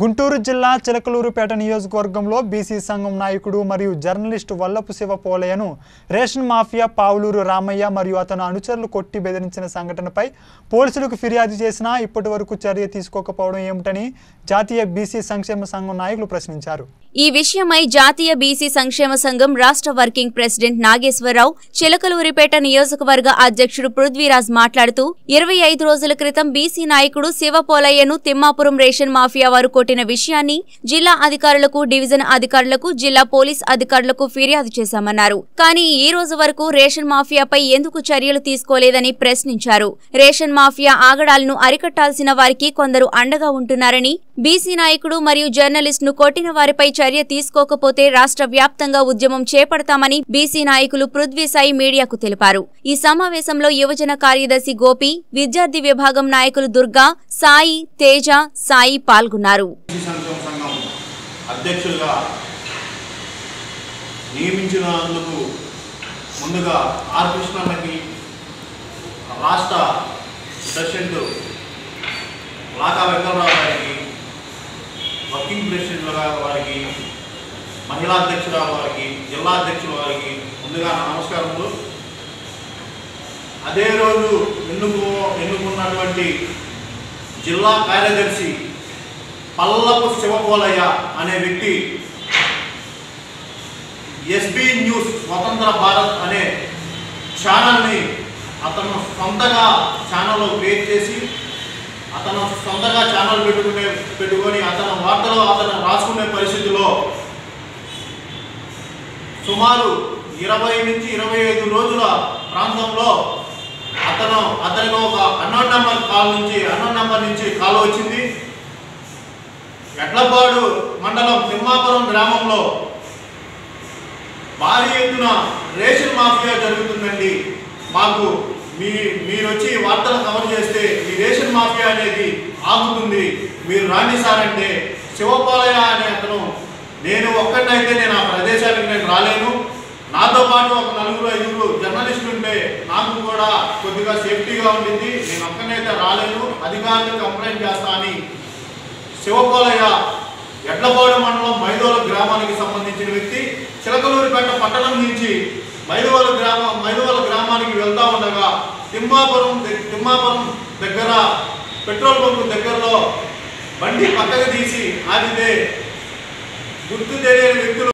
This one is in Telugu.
గుంటూరు జిల్లా చిలకలూరుపేట నియోజకవర్గంలో బీసీ సంఘం నాయకుడు మరియు జర్నలిస్ట్ వల్లపు శివ పోలయ్యను రేషన్ మాఫియా పావులూరు రామయ్య మరియు అతని అనుచరులు కొట్టి బెదిరించిన సంఘటనపై పోలీసులకు ఫిర్యాదు చేసినా ఇప్పటివరకు చర్య తీసుకోకపోవడం ఏమిటని జాతీయ బీసీ సంక్షేమ సంఘం నాయకులు ప్రశ్నించారు। ఈ విషయమై జాతీయ బీసీ సంక్షేమ సంఘం రాష్ట్ర వర్కింగ్ ప్రెసిడెంట్ నాగేశ్వరరావు చిలకలూరిపేట నియోజకవర్గ అధ్యక్షుడు పృథ్వీరాజ్ మాట్లాడుతూ 25 రోజుల క్రితం బీసీ నాయకుడు శివ పోలయ్యను తిమ్మాపురం రేషన్ మాఫియా వారు కొట్టిన విషయాన్ని జిల్లా అధికారులకు, డివిజన్ అధికారులకు, జిల్లా పోలీస్ అధికారులకు ఫిర్యాదు చేశామన్నారు। కానీ ఈ రోజు వరకు రేషన్ మాఫియాపై ఎందుకు చర్యలు తీసుకోలేదని ప్రశ్నించారు। రేషన్ మాఫియా ఆగడాలను అరికట్టాల్సిన వారికి కొందరు అండగా ఉంటున్నారని, బీసీ నాయకుడు మరియు జర్నలిస్ట్ ను కొట్టిన వారిపై చర్య తీసుకోకపోతే రాష్ట్ర వ్యాప్తంగా ఉద్యమం చేపడతామని బీసీ నాయకులు పృథ్వీ సాయి మీడియాకు తెలిపారు। ఈ సమావేశంలో యువజన కార్యదర్శి గోపి, విద్యార్థి విభాగం నాయకులు దుర్గా, సాయి, తేజ, సాయి పాల్గొన్నారు। वर्किंग प्रेसिडेंट वारी महिला अध्यक्ष वारी जिला अध्यक्ष वारी मुझे नमस्कार। अदे रोज एन्नुकुन्नटुवंटि जिला कार्यदर्शि पल्लपु शिवपोलय्य अने व्यक्ति एसबी न्यूज़ स्वतंत्र भारत अने चैनल नि अतनु सोंतगा चैनल क्रियेट चेसी అతను సొంతగా ఛానల్ పెట్టుకొని అతను వార్తలు అతను రాసుకునే పరిస్థితిలో సుమారు 20 నుంచి 25 రోజుల ప్రాంతంలో అతనికి ఒక అన్నోన్ నెంబర్ నుంచి కాల్ వచ్చింది। ఎడ్లపాడు మండలం తిమ్మాపురం గ్రామంలో భారీ ఎత్తున రేషన్ మాఫియా జరుగుతుందండి, మాకు మీరు వచ్చి వార్తలు కవర్ చేస్తే ఈ రేషన్ మాఫియా అనేది ఆగుతుంది, మీరు రాని సార్ అంటే శివపాలయ్య అనే అతను నేను ఒక్కటైతే నేను ఆ ప్రదేశానికి నేను రాలేను, నాతో పాటు ఒక 4-5 జర్నలిస్టులు ఉంటే నాకు కూడా కొద్దిగా సేఫ్టీగా ఉండింది, నేను ఒక్కనైతే రాలేను, అధికారులు కంప్లైంట్ చేస్తా అని శివపాలయ్య ఎడ్లపాడు మండలం మైదోల గ్రామానికి సంబంధించిన వ్యక్తి చిలకలూరిపేట పట్టణం నుంచి మైదోల గ్రామానికి వెళ్తా ఉండగా తిమ్మాపురం దగ్గర పెట్రోల్ బంకు దగ్గరలో బండి పక్కకు తీసి ఆగితే గుర్తు తెలియని వ్యక్తులు